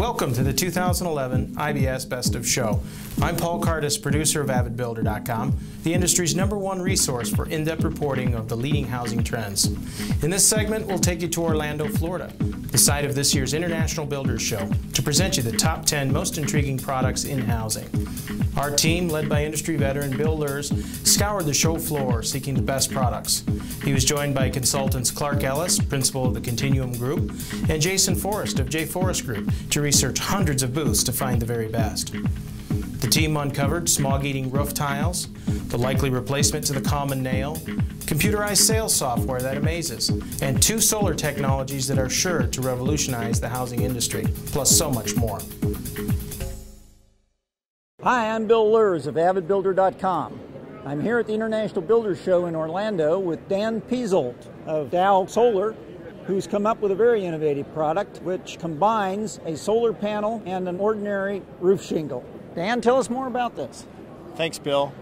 Welcome to the 2011 IBS Best of Show. I'm Paul Cardis, producer of AvidBuilder.com, the industry's #1 resource for in-depth reporting of the leading housing trends. In this segment, we'll take you to Orlando, Florida, the site of this year's International Builders' Show, to present you the top 10 most intriguing products in housing. Our team, led by industry veteran Bill Lurz, scoured the show floor seeking the best products. He was joined by consultants Clark Ellis, principal of the Continuum Group, and Jason Forrest of J. Forrest Group to research hundreds of booths to find the very best. The team uncovered smog-eating roof tiles, the likely replacement to the common nail, computerized sales software that amazes, and two solar technologies that are sure to revolutionize the housing industry, plus so much more. Hi, I'm Bill Lurz of AvidBuilder.com. I'm here at the International Builders' Show in Orlando with Dan Peasolt of Dow Solar, who's come up with a very innovative product which combines a solar panel and an ordinary roof shingle. Dan, tell us more about this. Thanks, Bill.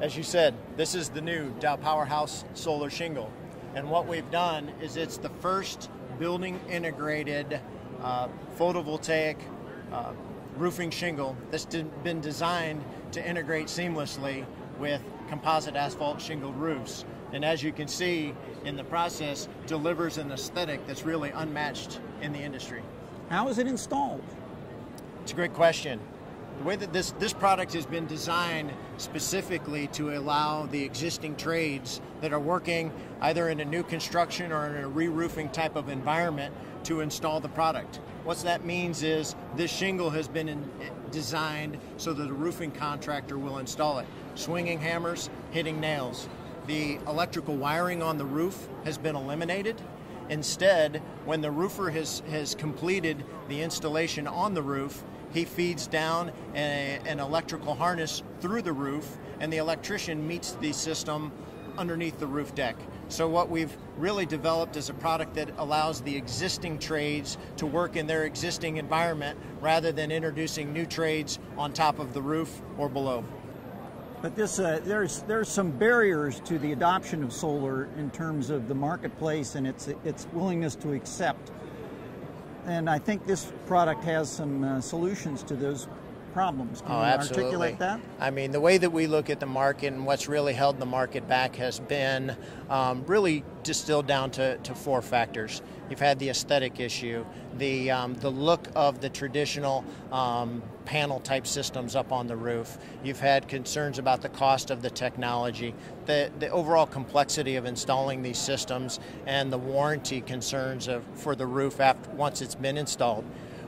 As you said, this is the new Dow Powerhouse Solar Shingle. And what we've done is it's the first building-integrated photovoltaic roofing shingle that's been designed to integrate seamlessly with composite asphalt shingled roofs. And as you can see in the process, delivers an aesthetic that's really unmatched in the industry. How is it installed? It's a great question. The way that this product has been designed specifically to allow the existing trades that are working either in a new construction or in a re-roofing type of environment to install the product. What that means is this shingle has been designed so that a roofing contractor will install it. Swinging hammers, hitting nails. The electrical wiring on the roof has been eliminated. Instead, when the roofer has completed the installation on the roof, he feeds down an electrical harness through the roof, and the electrician meets the system underneath the roof deck. So what we've really developed is a product that allows the existing trades to work in their existing environment rather than introducing new trades on top of the roof or below. But this, there's some barriers to the adoption of solar in terms of the marketplace and its willingness to accept. And I think this product has some solutions to those problems. Can you articulate that? I mean, the way that we look at the market and what's really held the market back has been really distilled down to four factors. You've had the aesthetic issue, the look of the traditional panel type systems up on the roof. You've had concerns about the cost of the technology, the overall complexity of installing these systems, and the warranty concerns for the roof once it's been installed.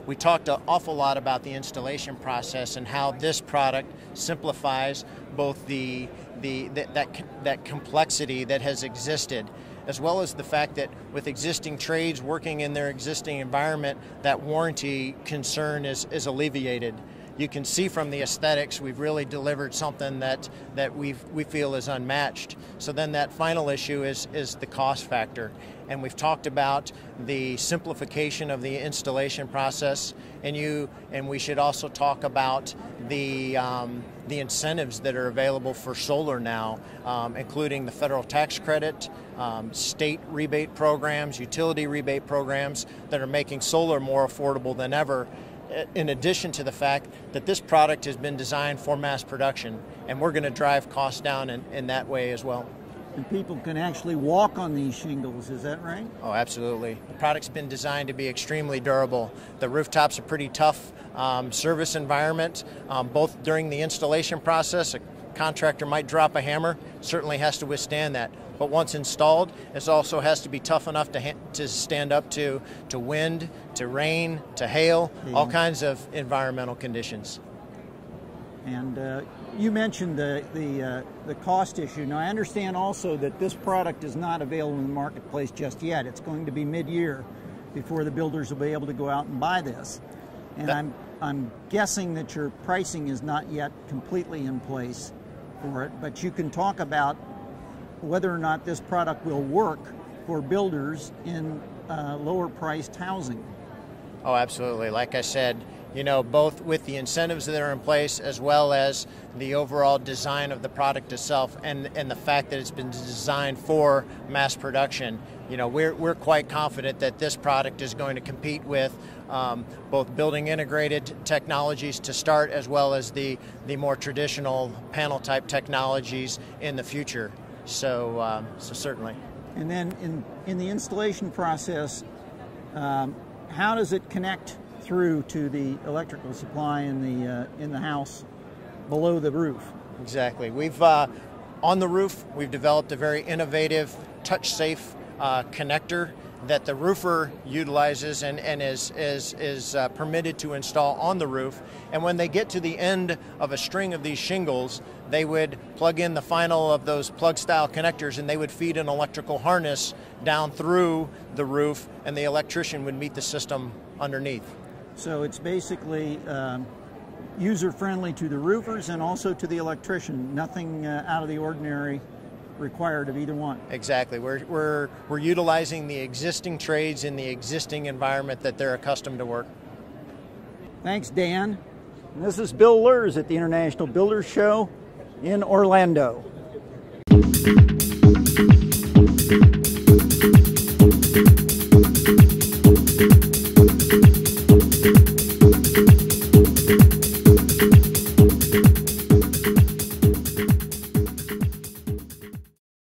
We talked an awful lot about the installation process and how this product simplifies both that complexity that has existed, as well as the fact that with existing trades working in their existing environment, that warranty concern is alleviated. You can see from the aesthetics, we've really delivered something that we feel is unmatched. So then that final issue is the cost factor. And we've talked about the simplification of the installation process, and we should also talk about the incentives that are available for solar now, including the federal tax credit, state rebate programs, utility rebate programs that are making solar more affordable than ever. In addition to the fact that this product has been designed for mass production, and we're going to drive costs down in that way as well. And people can actually walk on these shingles, is that right? Oh, absolutely. The product's been designed to be extremely durable. The rooftop's a pretty tough service environment, both during the installation process. A contractor might drop a hammer, certainly has to withstand that. But once installed, it also has to be tough enough to stand up to wind, to rain, to hail, all kinds of environmental conditions. And you mentioned the cost issue. Now, I understand also that this product is not available in the marketplace just yet. It's going to be mid-year before the builders will be able to go out and buy this. And I'm guessing that your pricing is not yet completely in place for it, but you can talk about whether or not this product will work for builders in lower-priced housing. Oh, absolutely. Like I said, you know, both with the incentives that are in place as well as the overall design of the product itself and the fact that it's been designed for mass production. You know, we're quite confident that this product is going to compete with both building integrated technologies to start as well as the more traditional panel type technologies in the future. So, so certainly. And then in the installation process, how does it connect through to the electrical supply in the house below the roof? Exactly. We've on the roof, we've developed a very innovative touch-safe connector that the roofer utilizes and is permitted to install on the roof. And when they get to the end of a string of these shingles, they would plug in the final of those plug style connectors and they would feed an electrical harness down through the roof and the electrician would meet the system underneath. So it's basically user-friendly to the roofers and also to the electrician, nothing out of the ordinary required of either one. Exactly. We're utilizing the existing trades in the existing environment that they're accustomed to work. Thanks, Dan. And this is Bill Lurz at the International Builders' Show in Orlando.